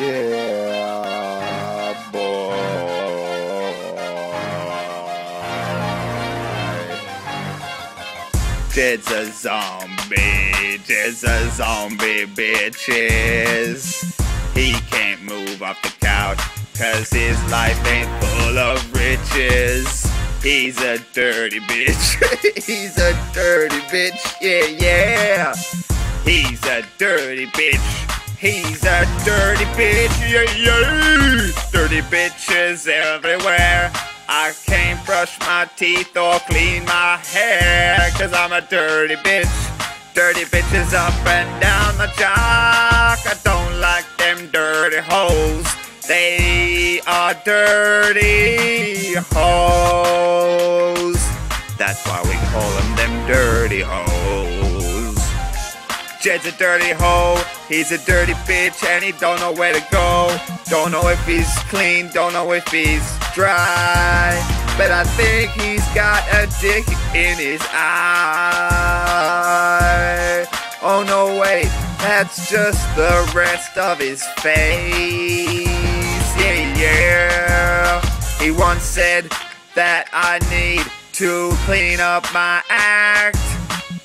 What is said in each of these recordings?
Yeah, boy. It's a zombie. It's a zombie, bitches. He can't move off the couch, 'cause his life ain't full of riches. He's a dirty bitch. He's a dirty bitch. Yeah, yeah. He's a dirty bitch. He's a dirty bitch, yeah, yeah. Dirty bitches everywhere. I can't brush my teeth or clean my hair, 'cause I'm a dirty bitch. Dirty bitches up and down the jock. I don't like them dirty hoes. They are dirty hoes. That's why we call them dirty hoes. Jed's a dirty hoe, he's a dirty bitch, and he don't know where to go. Don't know if he's clean, don't know if he's dry, but I think he's got a dick in his eye. Oh no wait, that's just the rest of his face. Yeah, yeah. He once said that I need to clean up my act.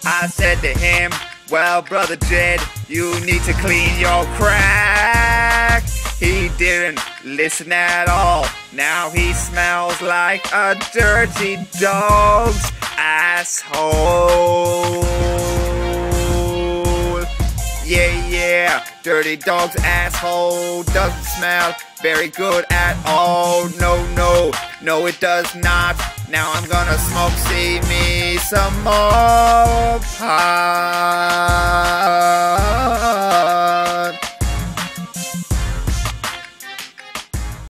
I said to him, well, brother Jed, you need to clean your crack. He didn't listen at all. Now he smells like a dirty dog's asshole. Yeah, yeah, dirty dog's asshole doesn't smell very good at all. No, no, no it does not. Now I'm gonna smoke, see me some more pot.